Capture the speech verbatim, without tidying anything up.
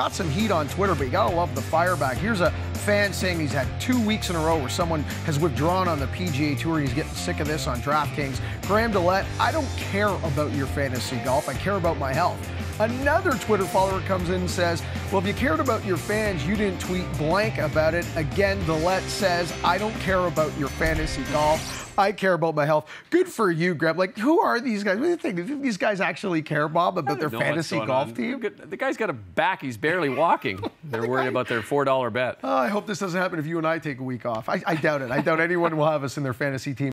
Got some heat on Twitter, but you gotta love the fire back. Here's a fan saying he's had two weeks in a row where someone has withdrawn on the P G A Tour. He's getting sick of this on DraftKings. Graham Delaet, I don't care about your fantasy golf. I care about my health. Another Twitter follower comes in and says, well, if you cared about your fans, you didn't tweet blank about it. Again, Delaet says, I don't care about your fantasy golf. I care about my health. Good for you, Graham. Like, who are these guys? What do you think? Do you think these guys actually care, Bob, about their fantasy golf on. team? The guy's got a back. He's barely walking. They're the worried guy. about their four dollar bet. Uh, I hope this doesn't happen if you and I take a week off. I, I doubt it. I doubt anyone will have us in their fantasy team.